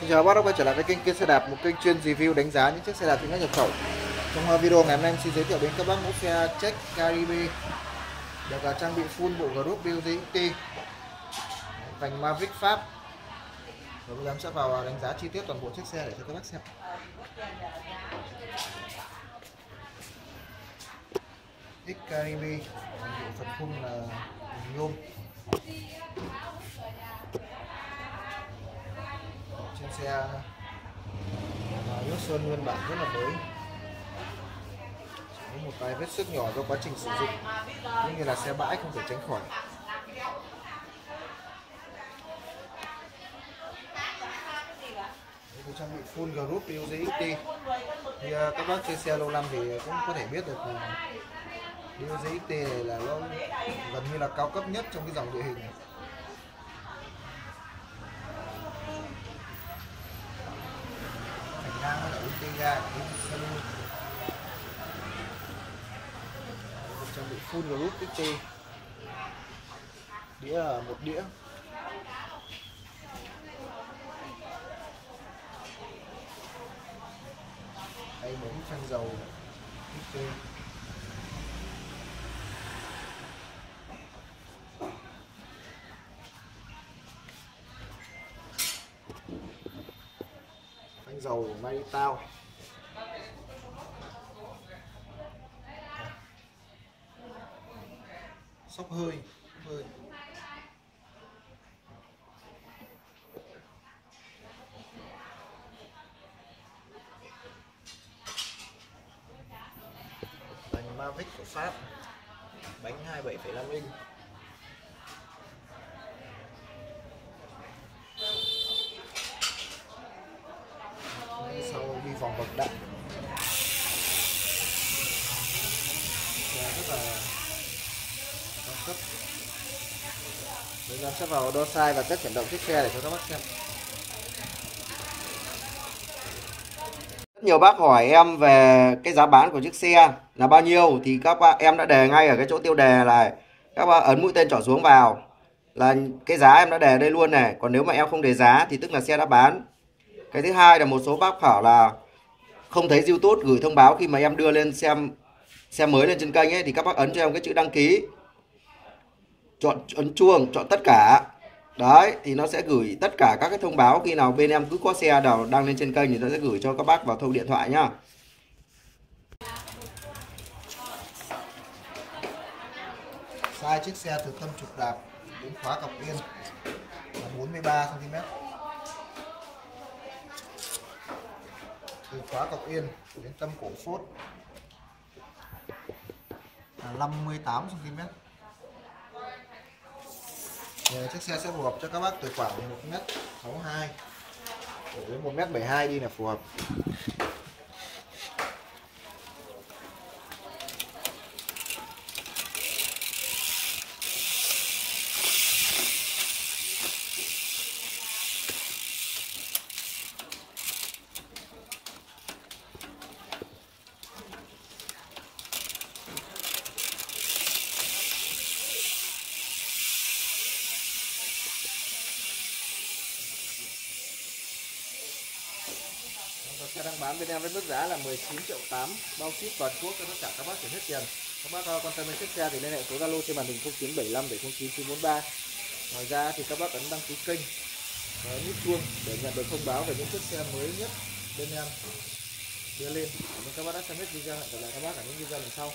Xin chào các bác đã quay trở lại với kênh xe đạp, một kênh chuyên review đánh giá những chiếc xe đạp chính hãng nhập khẩu. Trong video ngày hôm nay em xin giới thiệu đến các bác mẫu xe Check Carib được trang bị full bộ group build XT, vành Mavic Pháp. Rồi bây giờ em sẽ vào đánh giá chi tiết toàn bộ chiếc xe để cho các bác xem. Check Carib phần khung là hình nhôm. Trên xe lốp sơn nguyên bản rất là mới, có một vài vết xước nhỏ do quá trình sử dụng, cũng như là xe bãi không thể tránh khỏi. Tôi trang bị full group build XT, thì các bác chơi xe lâu năm thì cũng có thể biết được build XT này là nó gần như là cao cấp nhất trong cái dòng địa hình này. Ra trang bị full group XT, đĩa là một đĩa, hay bấm xăng dầu XT. Dầu may tao, sóc hơi, bánh Mavic của Pháp, bánh 27,5 inch. Vòng bậc đặng rất là cao cấp. Bây giờ sẽ vào đo size và test chuyển động chiếc xe để cho các bác xem. Rất nhiều bác hỏi em về cái giá bán của chiếc xe là bao nhiêu, thì các bác em đã đề ngay ở cái chỗ tiêu đề là các bác ấn mũi tên trỏ xuống vào là cái giá em đã đề đây luôn này. Còn nếu mà em không đề giá thì tức là xe đã bán. Cái thứ hai là một số bác bảo là không thấy YouTube gửi thông báo khi mà em đưa lên xem xe mới lên trên kênh ấy, thì các bác ấn cho em cái chữ đăng ký, chọn ấn chuông, chọn tất cả đấy, thì nó sẽ gửi tất cả các cái thông báo khi nào bên em cứ có xe nào đăng lên trên kênh thì nó sẽ gửi cho các bác vào thông điện thoại nhá. Size chiếc xe từ tâm trục đạp đến khóa cọc yên là 43 cm, từ khóa cọc yên đến tâm cổ phốt là 58 cm. Chiếc xe sẽ phù hợp cho các bác từ khoảng 1m62 đến 1m72 đi là phù hợp. Xe đang bán bên em với mức giá là 19.8 triệu, bao ship toàn quốc cho tất cả các bác chuyển hết tiền. Các bác quan tâm đến chiếc xe thì liên hệ số Zalo trên màn hình 0975709943. Ngoài ra thì các bác ấn đăng ký kênh và nút chuông để nhận được thông báo về những chiếc xe mới nhất bên em đưa lên. Cảm ơn các bác đã xem hết video, hẹn gặp lại các bác ở những video lần sau.